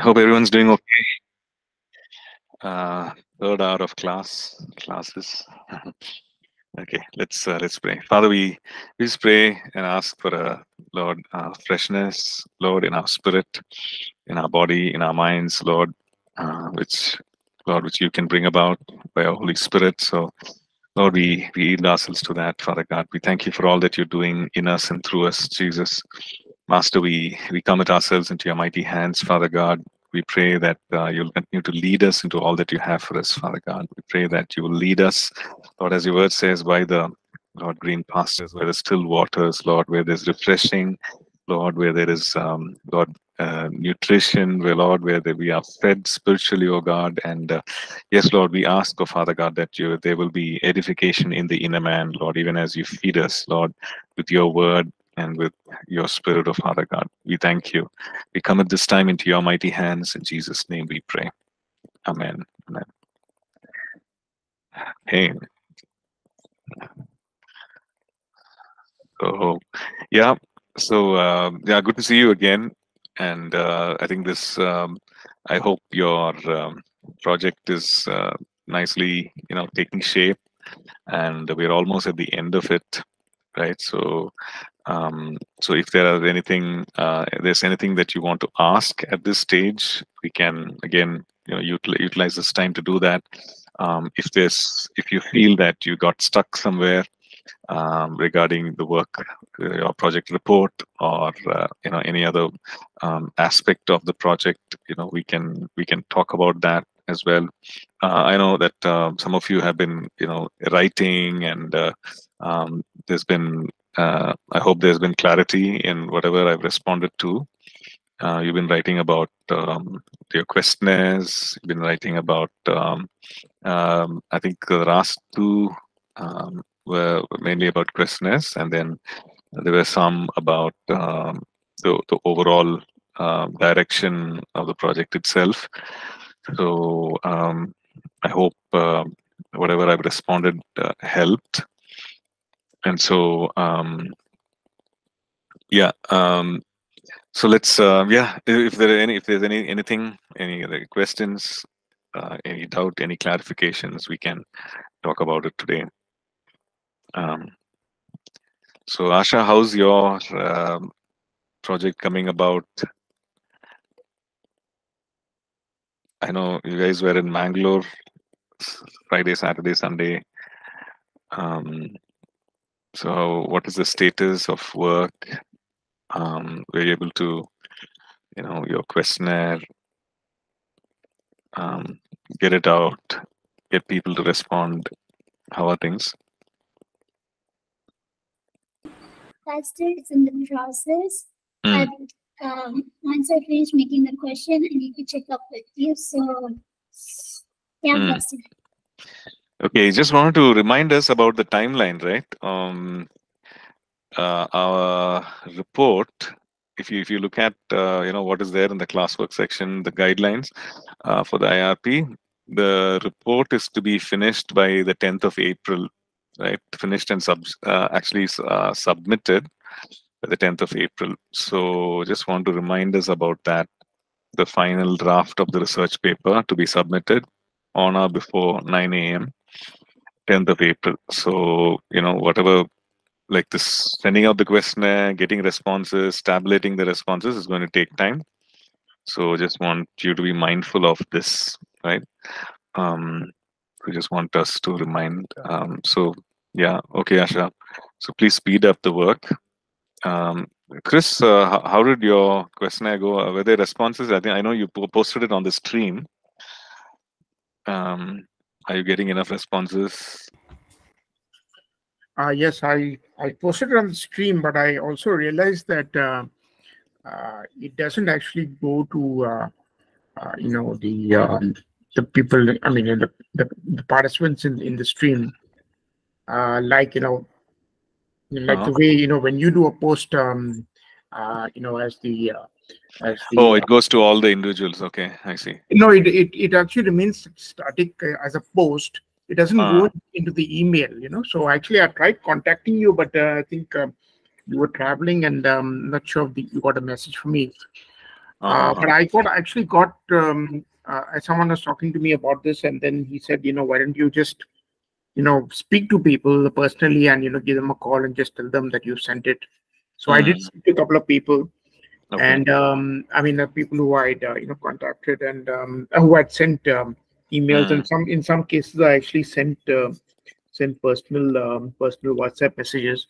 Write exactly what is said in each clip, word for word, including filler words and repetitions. I hope everyone's doing okay. Uh, third hour of class, classes. Okay, let's uh, let's pray. Father, we we just pray and ask for a Lord uh, freshness, Lord, in our spirit, in our body, in our minds, Lord, uh, which Lord, which you can bring about by our Holy Spirit. So, Lord, we we yield ourselves to that, Father God. We thank you for all that you're doing in us and through us, Jesus. Master, we, we commit ourselves into your mighty hands, Father God. We pray that uh, you'll continue to lead us into all that you have for us, Father God. We pray that you will lead us, Lord, as your word says, by the, Lord, green pastures, where there's still waters, Lord, where there's refreshing, Lord, where there is, um, Lord, uh, nutrition, where, Lord, where they, we are fed spiritually, O God. And uh, yes, Lord, we ask, O Father God, that you there will be edification in the inner man, Lord, even as you feed us, Lord, with your word, and with your spirit, O Father God. We thank you. We come at this time into your mighty hands. In Jesus' name we pray. Amen. Amen. Hey. So, yeah. So, uh, yeah, good to see you again. And uh, I think this, um, I hope your um, project is uh, nicely, you know, taking shape. And we're almost at the end of it, right? So, Um, so if there are anything, uh, there's anything that you want to ask at this stage, we can again, you know, util utilize this time to do that. Um, if there's, if you feel that you got stuck somewhere um, regarding the work, uh, or project report, or uh, you know, any other um, aspect of the project, you know, we can we can talk about that as well. Uh, I know that uh, some of you have been, you know, writing, and uh, um, there's been. Uh, I hope there's been clarity in whatever I've responded to. Uh, you've been writing about um, your questionnaires. You've been writing about, um, um, I think the last two um, were mainly about questionnaires, and then there were some about um, the, the overall uh, direction of the project itself. So um, I hope uh, whatever I've responded uh, helped. And so, um, yeah. Um, so let's, uh, yeah. If there are any, if there's any anything, any other questions, uh, any doubt, any clarifications, we can talk about it today. Um, so, Asha, how's your uh, project coming about? I know you guys were in Mangalore Friday, Saturday, Sunday. Um, So, what is the status of work? Um, were you able to, you know, your questionnaire, um, get it out, get people to respond? How are things? Pastor, it's in the process. Mm. And um, once I finish making the question, I need to check up with you. So, yeah, mm. Pastor. Okay, just wanted to remind us about the timeline, right? Um, uh, our report, if you if you look at uh, you know, what is there in the classwork section, the guidelines uh, for the I R P, the report is to be finished by the tenth of April, right? Finished and sub uh, actually uh, submitted by the tenth of April. So just want to remind us about that. The final draft of the research paper to be submitted on or before nine A M tenth of April. So, you know, whatever, like this, sending out the questionnaire, getting responses, tabulating the responses is going to take time. So just want you to be mindful of this, right? Um, we just want us to remind. Um, so, yeah. Okay, Asha. So please speed up the work. Um, Chris, uh, how, how did your questionnaire go? Were there responses? I think I know you posted it on the stream. Um, are you getting enough responses? Uh, yes, I, I posted it on the stream, but I also realized that uh, uh, it doesn't actually go to, uh, uh, you know, the uh, the people, I mean, the, the, the participants in, in the stream. Uh, like, you know, like uh-huh. the way, you know, when you do a post, um, uh, you know, as the... Uh, The, oh, it goes to all the individuals. Okay, I see. No, it it, it actually remains static as a post. It doesn't uh, go into the email, you know. So actually, I tried contacting you, but uh, I think uh, you were traveling, and I'm um, not sure if the, you got a message from me. Uh, but I got actually got um, uh, someone was talking to me about this, and then he said, you know, why don't you just, you know, speak to people personally and, you know, give them a call and just tell them that you sent it. So mm. I did speak to a couple of people, okay. and um, I mean, the people who I uh, you know contacted and um, who had sent um, emails, mm. and some in some cases I actually sent uh, sent personal um, personal WhatsApp messages.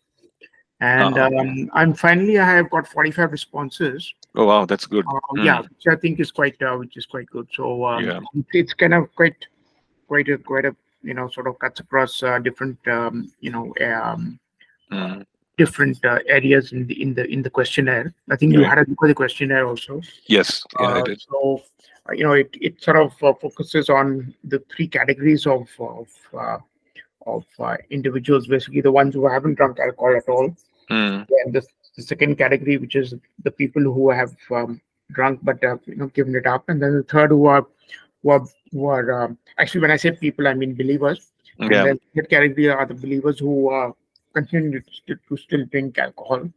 And uh-huh. um, I'm finally I have got forty-five responses. Oh wow, that's good. Um, mm. Yeah, which I think is quite uh, which is quite good. So um, yeah. it's kind of quite quite a quite a you know sort of cuts across uh, different um, you know um, mm. different uh, areas in the in the in the questionnaire. I think yeah. you had a look at the questionnaire also. Yes, yeah, uh, I did. So uh, you know it it sort of uh, focuses on the three categories of of uh, of uh, individuals, basically the ones who haven't drunk alcohol at all. Mm. And the, the second category, which is the people who have um, drunk but uh, you know given it up, and then the third who are who are, who are um, actually when I say people, I mean believers. Okay. And then the third category are the believers who are uh, continue to, to still drink alcohol mm.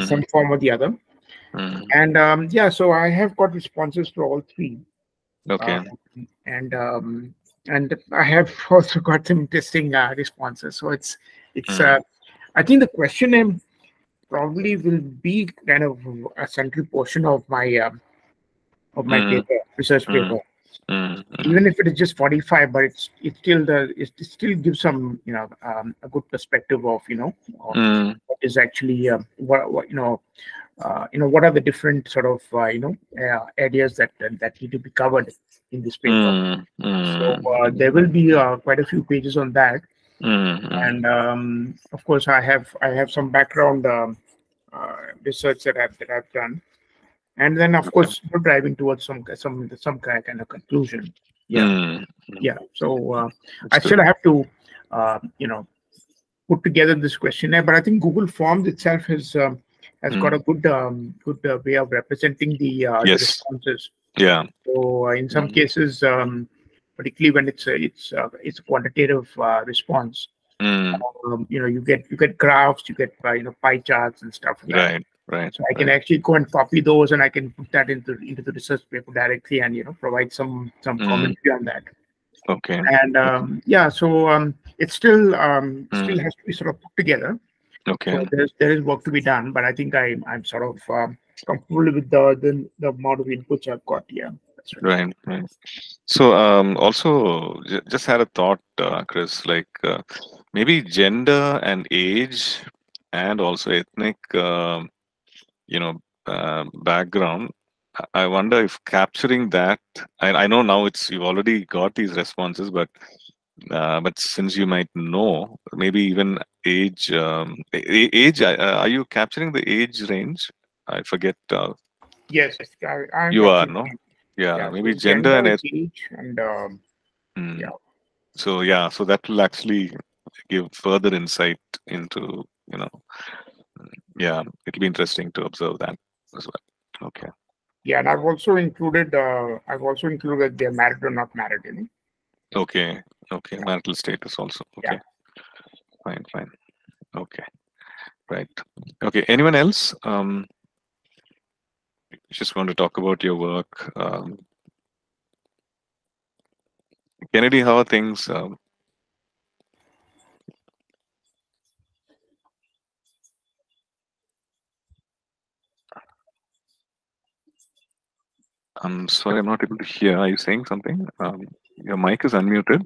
in some form or the other. Mm. And um, yeah, so I have got responses to all three. Okay. Um, and um, and I have also got some interesting uh, responses. So it's it's. Mm. Uh, I think the questionnaire probably will be kind of a central portion of my um, of my mm. paper, research paper. Mm. Mm. Even if it is just forty-five, but it's it still the it still gives some you know um, a good perspective of you know of mm. what is actually um, what, what you know uh, you know what are the different sort of uh, you know uh, areas that uh, that need to be covered in this paper. Mm. Mm. So uh, there will be uh, quite a few pages on that. Mm-hmm. And um, of course, I have I have some background um, uh, research that I've that I've done, and then of okay. course we're driving towards some some some kind of conclusion. Yeah, mm-hmm. yeah. So uh, I still have to uh, you know put together this questionnaire, but I think Google Forms itself has um, has mm-hmm. got a good um, good uh, way of representing the, uh, yes. the responses. Yeah. So uh, in some mm-hmm. cases. Um, Particularly when it's a, it's a, it's a quantitative uh, response, mm. um, you know, you get you get graphs, you get uh, you know pie charts and stuff. Like right, that. right. So I right. can actually go and copy those, and I can put that into into the research paper directly, and you know, provide some some mm. commentary on that. Okay. And um, yeah, so um, it still um, mm. still has to be sort of put together. Okay. So there's there is work to be done, but I think I I'm sort of um, comfortable with the, the the amount of inputs I've got. Yeah. Right, right. So, um, also, j just had a thought, uh, Chris. Like, uh, maybe gender and age, and also ethnic, uh, you know, uh, background. I wonder if capturing that. I, I know now it's you've already got these responses, but uh, but since you might know, maybe even age. Um, age. Uh, are you capturing the age range? I forget. Uh, yes, I, I'm you are no. Yeah, yeah, maybe gender, gender and age, and um, mm. yeah. So yeah, so that will actually give further insight into you know, yeah, it'll be interesting to observe that as well. Okay. Yeah, and I've also included uh, I've also included they're married or not married, you know? Okay, okay, yeah. Marital status also. Okay, yeah. fine, fine. Okay, right. Okay, anyone else? Um. Just want to talk about your work. Um, Kennedy, how are things? Um, I'm sorry, I'm not able to hear. Are you saying something? Um, your mic is unmuted.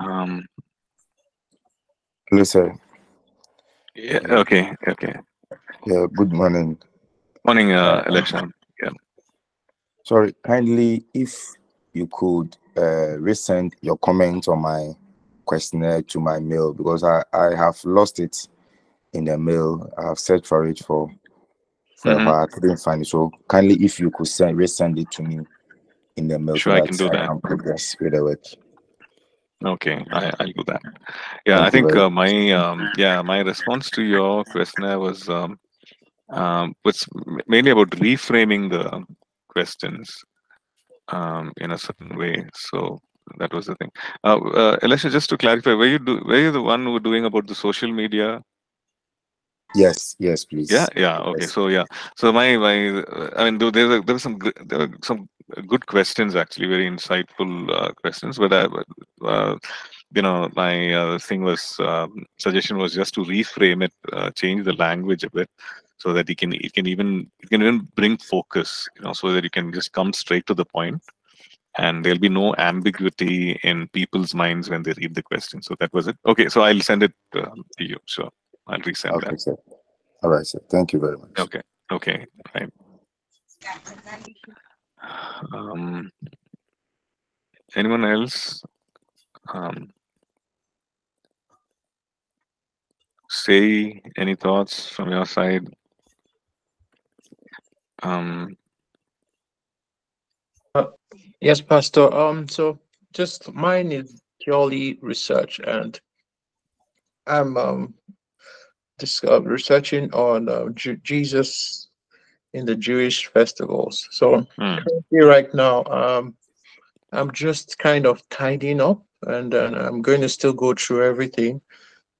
Um, Hello, sir. Yeah. Okay. Okay. Yeah. Good morning. Morning, uh, Alekshan. Yeah. Sorry. Kindly, if you could uh, resend your comment on my questionnaire to my mail, because I I have lost it in the mail. I have searched for it for forever. Mm-hmm. I couldn't find it. So kindly, if you could send resend it to me in the mail, sure, so I can do I that. Can progress with the work. Okay, I, I'll do that. Yeah, I think uh, my um, yeah my response to your questionnaire was um, um, was mainly about reframing the questions um, in a certain way. So that was the thing. Uh, uh, Alekshan, just to clarify, were you do were you the one who were doing about the social media Yes, yes, please. Yeah, yeah. Okay. Yes. So yeah. So my my, uh, I mean, though there's a, there were some gr- there were some good questions actually, very insightful uh, questions. But I, uh, you know, my uh, thing was um, suggestion was just to reframe it, uh, change the language a bit, so that you can it can even it can even bring focus, you know, so that you can just come straight to the point, and there'll be no ambiguity in people's minds when they read the question. So that was it. Okay. So I'll send it um, to you. Sure. I'll resend Okay, that. sir. All right, sir. Thank you very much. Okay. Okay. Right. Um, anyone else? Um, say any thoughts from your side? Um, Uh, Yes, Pastor. Um, so just mine is purely research, and I'm um just uh, researching on uh, Ju- Jesus in the Jewish festivals. So hmm, currently, right now, um, I'm just kind of tidying up, and then I'm going to still go through everything.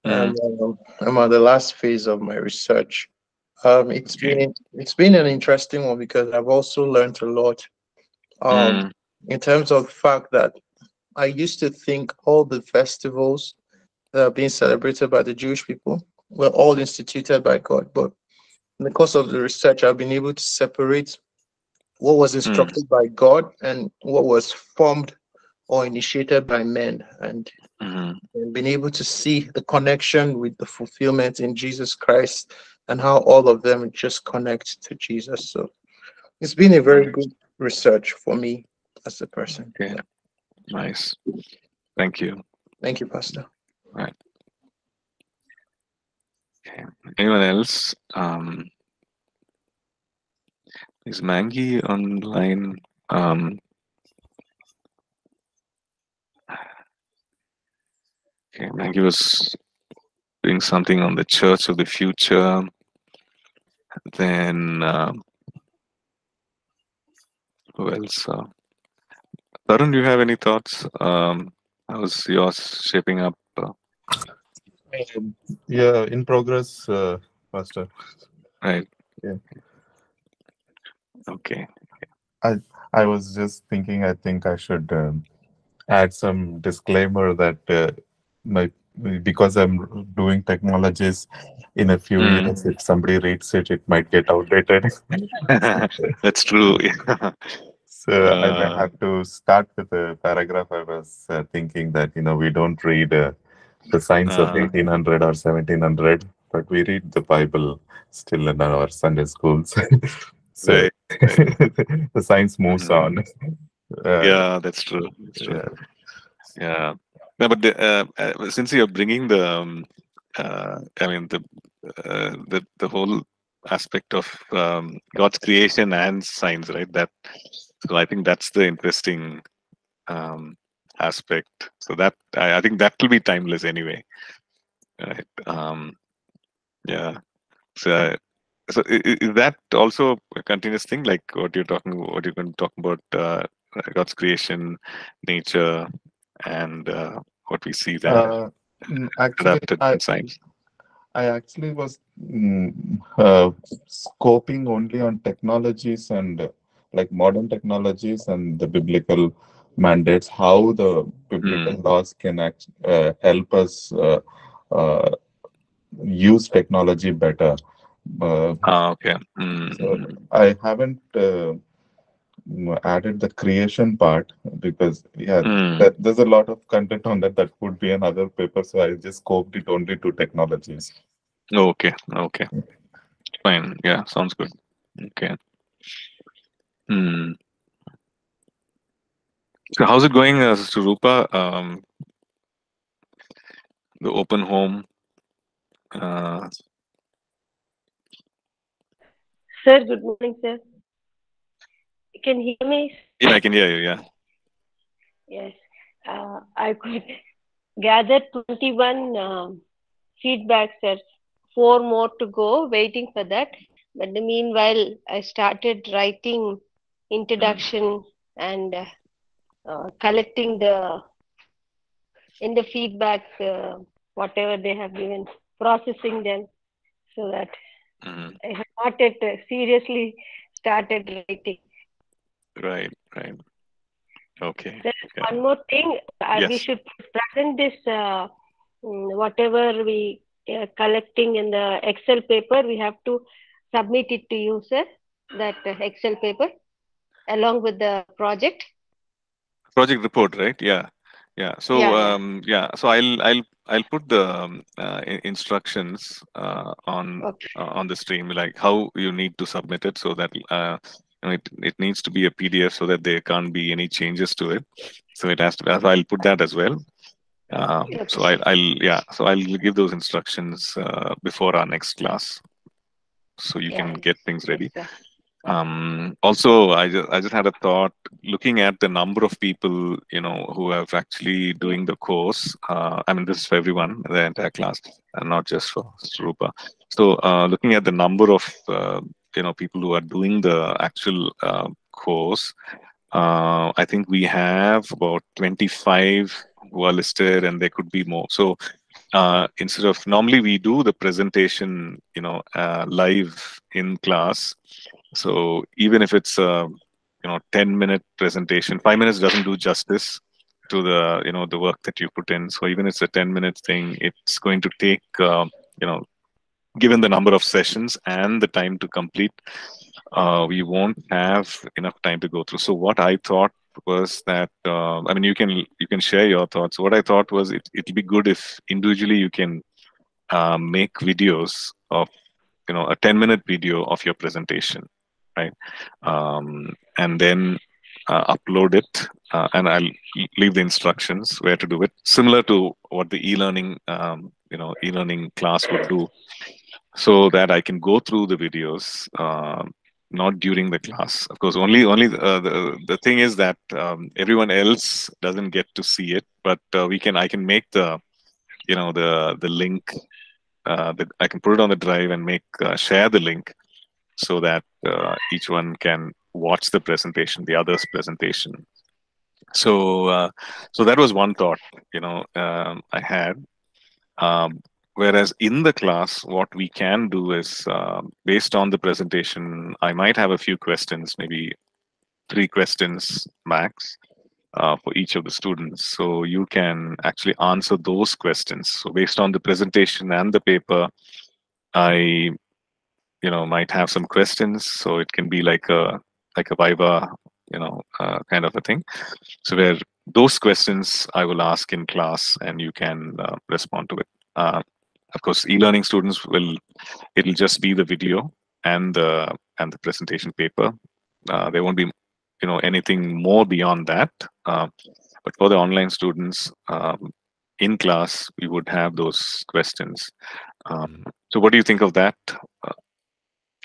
hmm, And um, I'm at the last phase of my research. Um, it's okay. been it's been an interesting one because I've also learned a lot. Um, Hmm, In terms of the fact that I used to think all the festivals that are being celebrated by the Jewish people were all instituted by God. But in the course of the research, I've been able to separate what was hmm, instructed by God and what was formed or initiated by men, and, hmm, and been able to see the connection with the fulfillment in Jesus Christ and how all of them just connect to Jesus. So it's been a very Nice. good research for me as a person. Okay. Yeah. Nice. Thank you. Thank you, Pastor. Right. Okay. Anyone else? Um, is Mangi online? Um, okay. Mangi was doing something on the Church of the Future. Then um, who else? Uh, Tarun, do you have any thoughts? Um, how's yours shaping up? Uh, Um, Yeah, in progress, uh, Pastor. right. Yeah. Okay. I I was just thinking. I think I should um, add some disclaimer that uh, my because I'm doing technologies in a few Mm. years, if somebody reads it, it might get outdated. That's true. Yeah. So I may Uh, have to start with a paragraph. I was uh, thinking that you know we don't read uh, the science of uh, eighteen hundred or seventeen hundred, but we read the Bible still in our Sunday schools. So right. Right. the science moves Mhm. on. Uh, Yeah, that's true. That's true. yeah. Yeah. No, but the, uh, uh, since you're bringing the, um, uh, I mean the, uh, the the whole aspect of um, God's creation and science, right? That so I think that's the interesting um, aspect. So that I, I think that will be timeless anyway, right? Um, yeah. So, uh, so i- i- is that also a continuous thing, like what you're talking, what you're going to talk about, uh, God's creation, nature, and uh, what we see there Uh, mm, actually, adapted I in science? I actually was mm, uh, scoping only on technologies and uh, like modern technologies and the biblical mandates, how the biblical Mm, laws can act, uh, help us uh, uh, use technology better. Uh, ah, okay. Mm, So mm, I haven't uh, m- added the creation part because yeah mm, that, there's a lot of content on that that would be another paper, so I just scoped it only to technologies. okay. Okay. Fine. Yeah. Sounds good. Okay. Mm. So, how's it going, uh, Sister Rupa? Um, the open home. Uh, Sir, good morning, sir. You can hear me? yeah, I can hear you. Yeah. Yes. Uh, I could gather twenty-one um, feedback, sir. Four more to go, waiting for that. But the meanwhile, I started writing Mm, introduction and uh, uh, collecting the in the feedback, uh, whatever they have given, processing them. so that mm-hmm. I have not yet seriously started writing. Right, right. Okay. There's yeah. one more thing. Uh, yes. We should present this, uh, whatever we uh, collecting in the Excel paper, we have to submit it to you, sir, that uh, Excel paper along with the project. Project report, right? Yeah. Yeah. So, yeah. Um, yeah. So I'll, I'll, I'll put the um, uh, instructions uh, on, okay. uh, on the stream, like how you need to submit it, so that uh, it, it needs to be a P D F so that there can't be any changes to it. So it has to be, so I'll put that as well. Um, okay. So I'll, I'll, yeah. So I'll give those instructions uh, before our next class, so you yeah. can get things ready. Um, also, I just, I just had a thought, looking at the number of people, you know, who have actually doing the course. Uh, I mean, this is for everyone, the entire class, and not just for Srupa. So uh, looking at the number of, uh, you know, people who are doing the actual uh, course, uh, I think we have about twenty-five who are listed, and there could be more. So uh, instead of, normally we do the presentation, you know, uh, live in class. So even if it's a, you know, ten minute presentation, five minutes doesn't do justice to the, you know, the work that you put in. So even if it's a ten minute thing, it's going to take, uh, you know, given the number of sessions and the time to complete, uh, we won't have enough time to go through. So what I thought was that, uh, I mean, you can, you can share your thoughts. What I thought was it, it'd be good if individually you can uh, make videos of, you know, a ten minute video of your presentation. Right, um, and then uh, upload it, uh, and I'll leave the instructions where to do it, similar to what the e-learning, um, you know, e-learning class would do, so that I can go through the videos, uh, not during the class. Of course, only only uh, the the thing is that um, everyone else doesn't get to see it, but uh, we can. I can make the, you know, the the link. Uh, the, I can put it on the drive and make uh, share the link, so that uh, each one can watch the presentation, the other's presentation. So, uh, so that was one thought, you know, um, I had. Um, whereas in the class, what we can do is, uh, based on the presentation, I might have a few questions, maybe three questions max uh, for each of the students. So you can actually answer those questions. So based on the presentation and the paper, I, you know, might have some questions, so it can be like a like a viva, you know, uh, kind of a thing. So where those questions I will ask in class, and you can uh, respond to it. Uh, of course, e-learning students will, it'll just be the video and the and the presentation paper. Uh, there won't be, you know, anything more beyond that. Uh, but for the online students, um, in class, we would have those questions. Um, so, what do you think of that? Uh,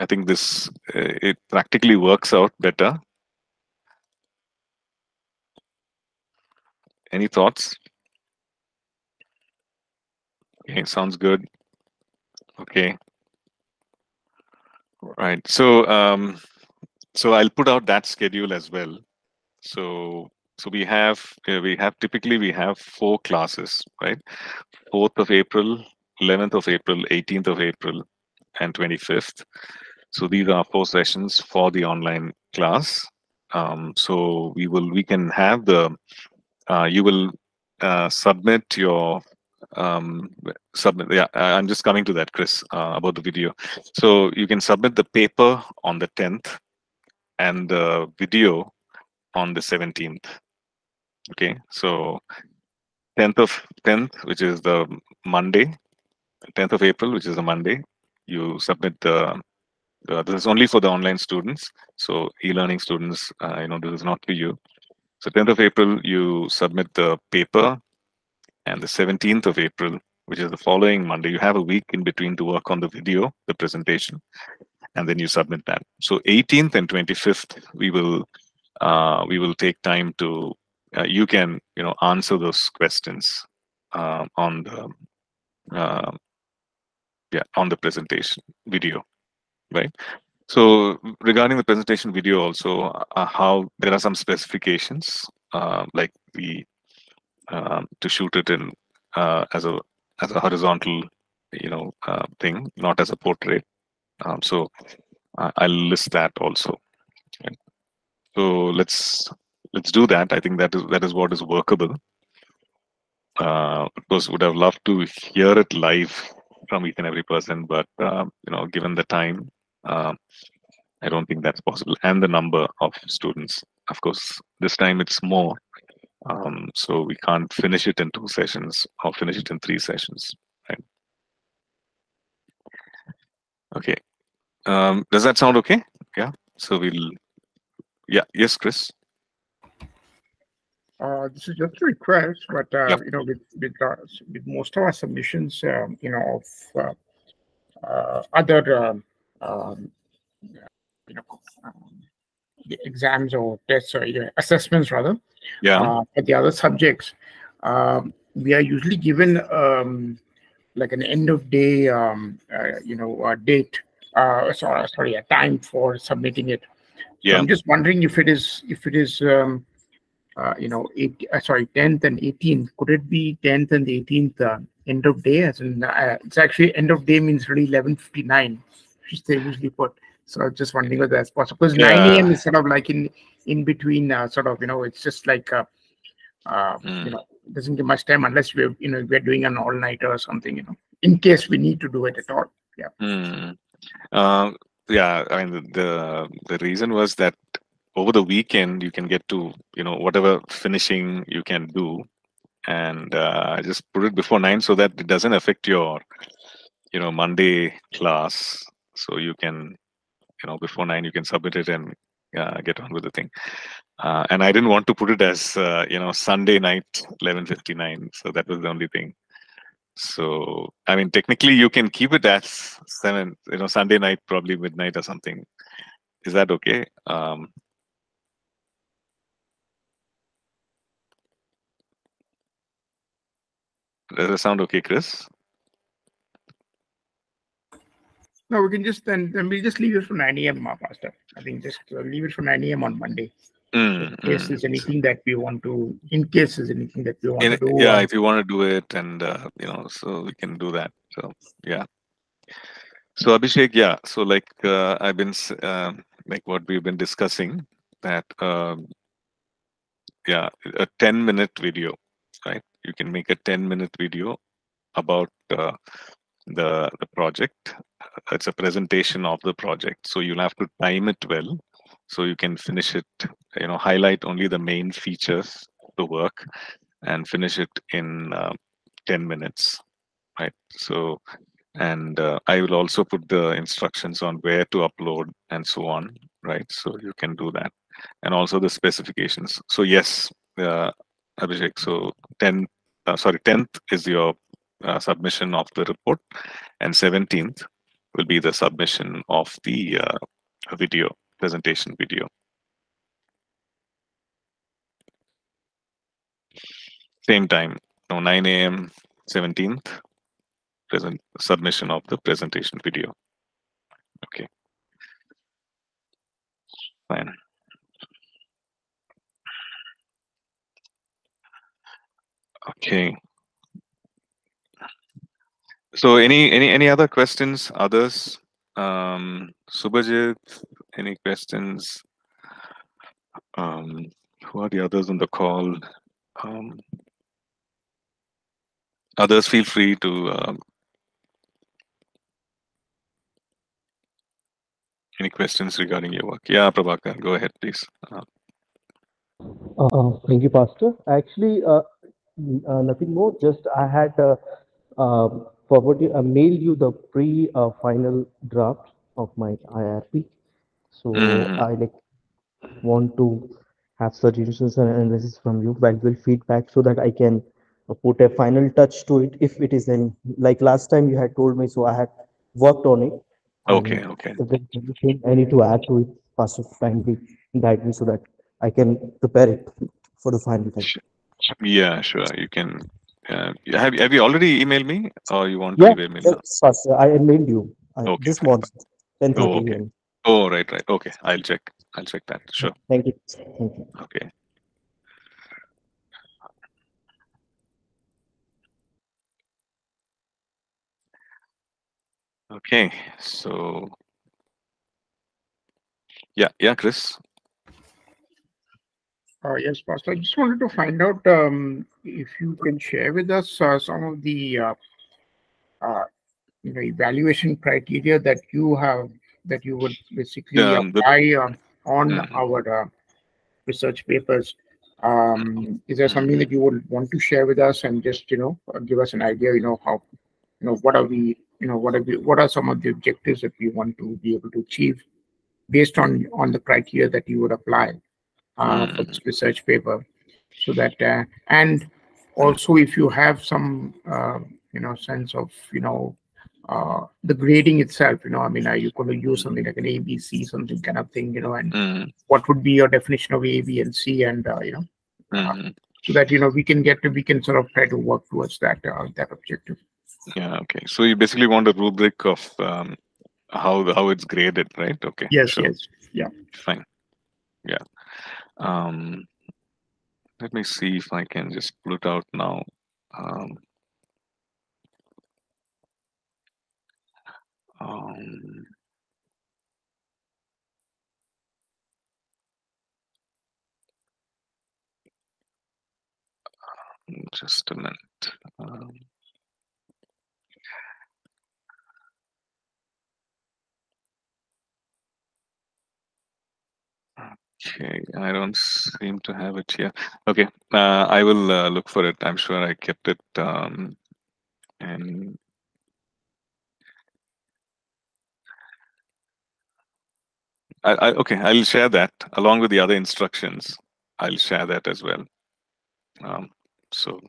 I think this, it practically works out better. Any thoughts? Okay, sounds good. Okay. Right. So, um, so I'll put out that schedule as well. So, so we have, we have typically we have four classes, right? fourth of April, eleventh of April, eighteenth of April, and twenty-fifth. So these are four sessions for the online class. Um, so we will, we can have the, uh, you will uh, submit your, um, submit. Yeah, I'm just coming to that, Chris, uh, about the video. So you can submit the paper on the tenth and the video on the seventeenth. Okay, so tenth of tenth, which is the Monday, tenth of April, which is a Monday. You submit the, uh, this is only for the online students. So e-learning students, uh, you know, this is not for you. So tenth of April, you submit the paper, and the seventeenth of April, which is the following Monday, you have a week in between to work on the video, the presentation, and then you submit that. So eighteenth and twenty-fifth, we will, uh, we will take time to, uh, you can, you know, answer those questions uh, on the, uh, yeah, on the presentation video, right? So regarding the presentation video also, uh, how there are some specifications, uh, like the, uh, to shoot it in uh, as a as a horizontal you know, uh, thing, not as a portrait. Um, so I, I'll list that also. Okay. So let's let's do that. I think that is that is what is workable. Uh, of course, would have loved to hear it live from each and every person, but um, you know, given the time, uh, I don't think that's possible, and the number of students. Of course, this time it's more, um, so we can't finish it in two sessions or finish it in three sessions. Right? Okay. Um, does that sound okay? Yeah. So we'll. Yeah. Yes, Chris. Uh, this is just a request, but uh, yep. you know, with with, uh, with most of our submissions, um, you know, of uh, uh, other um, um, you know um, exams or tests or you know, assessments rather, yeah, uh, for the other subjects, um, we are usually given um, like an end of day, um, uh, you know, a date, uh, sorry, sorry, a time for submitting it. Yeah, so I'm just wondering if it is if it is. Um, Uh, you know, eight, uh, sorry, tenth and eighteenth. Could it be tenth and eighteenth uh, end of day? As in, uh, it's actually end of day means really eleven fifty nine, which they usually put. So I was just wondering whether that's possible. Because yeah. nine a.m. is sort of like in in between, uh, sort of you know, it's just like uh, uh, mm. you know, doesn't give much time unless we're you know we're doing an all nighter or something. You know, in case we need to do it at all. Yeah. Mm. Uh, yeah. I mean, the the reason was that. Over the weekend, you can get to, you know, whatever finishing you can do, and uh, just put it before nine so that it doesn't affect your, you know, Monday class. So you can, you know, before nine, you can submit it and uh, get on with the thing. Uh, and I didn't want to put it as, uh, you know, Sunday night, eleven fifty-nine. So that was the only thing. So, I mean, technically you can keep it as seven, you know, Sunday night, probably midnight or something. Is that okay? Um, Does that sound okay, Chris? No, we can just then, then we'll just leave it for nine a m Master. I think just uh, leave it for nine a m on Monday. Mm, in case mm. there's anything that we want to, in case there's anything that we want in, to do. Yeah, or, if you want to do it, and uh, you know, so we can do that. So yeah. So Abhishek, yeah. So like uh, I've been uh, like what we've been discussing that um, yeah, a ten minute video, right? You can make a ten minute video about uh, the, the project. It's a presentation of the project. So you'll have to time it well so you can finish it, you know, highlight only the main features of the work and finish it in uh, ten minutes, right? So, and uh, I will also put the instructions on where to upload and so on, right? So you can do that. And also the specifications. So yes, uh, Abhishek, so tenth, uh, sorry, tenth is your uh, submission of the report, and seventeenth will be the submission of the uh, video, presentation video. Same time, no, nine a m seventeenth, present submission of the presentation video. Okay. Fine. Okay. So any any any other questions? Others? Um, Subhajit, any questions? Um, who are the others on the call? Um, others, feel free to. Um, any questions regarding your work? Yeah, Prabhakar, go ahead, please. Uh, uh, thank you, Pastor. Actually. Uh... Uh, nothing more, just I had uh, uh, forwarded, uh, mailed you the pre-final uh, draft of my I R P. So mm. I like want to have suggestions and analysis from you, valuable feedback, so that I can uh, put a final touch to it if it is any. Like last time you had told me, so I had worked on it. Okay, okay. If there's anything I need to add to it, Pastor, kindly guide me so that I can prepare it for the final touch. Sure. Yeah, sure. You can. Uh, have Have you already emailed me, or you want yeah, to email me? Yes, I emailed you I, okay, this morning. Oh, okay. oh, right, right. Okay, I'll check. I'll check that. Sure. Thank you. Thank you. Okay. Okay, so yeah, yeah, Chris. Uh, yes, Pastor. I just wanted to find out um, if you can share with us uh, some of the uh, uh, you know, evaluation criteria that you have, that you would basically um, apply uh, on mm-hmm. our uh, research papers. Um, mm-hmm. Is there something that you would want to share with us, and just you know give us an idea? You know how, you know what are we, you know what are we, what are some of the objectives that we want to be able to achieve based on on the criteria that you would apply. Uh, for this research paper, so that uh, and also if you have some uh, you know sense of you know uh, the grading itself, you know I mean, are you going to use something like an A, B, C, something kind of thing, you know and mm. what would be your definition of A, B, and C, and uh, you know mm. uh, so that you know we can get to we can sort of try to work towards that uh, that objective. Yeah. Okay. So you basically want a rubric of um, how the, how it's graded, right? Okay. Yes. Sure. Yes. Yeah. Fine. Yeah. Um, let me see if I can just pull it out now. Um, um, just a minute. Um, Okay, I don't seem to have it here. Okay, uh, I will uh, look for it. I'm sure I kept it. Um, and I, I, okay, I'll share that along with the other instructions. I'll share that as well. Um, so.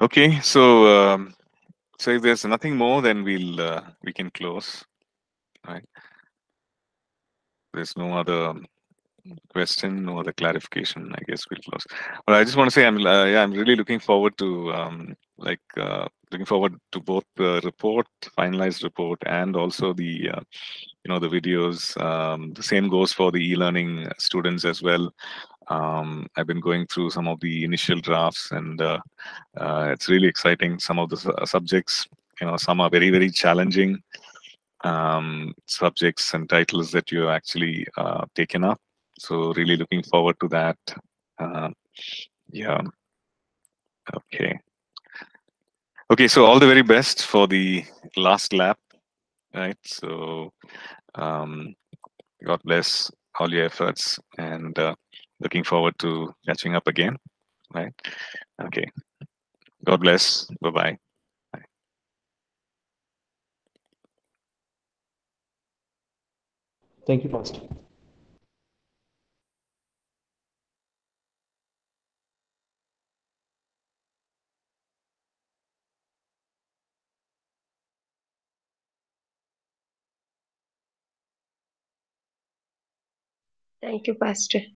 Okay, so um, so if there's nothing more, then we'll uh, we can close. Right? There's no other question, no other clarification. I guess we'll close. But I just want to say, I'm uh, yeah, I'm really looking forward to um, like uh, looking forward to both the report, finalized report, and also the uh, you know the videos. Um, the same goes for the e-learning students as well. Um, I've been going through some of the initial drafts, and uh, uh, it's really exciting. Some of the su subjects, you know, some are very, very challenging um, subjects and titles that you have actually uh, taken up. So really looking forward to that. Uh, yeah. Okay. Okay. So all the very best for the last lap, right? So um, God bless all your efforts, and uh, looking forward to catching up again, right? Okay. God bless. Bye-bye. Thank you, Pastor. Thank you, Pastor.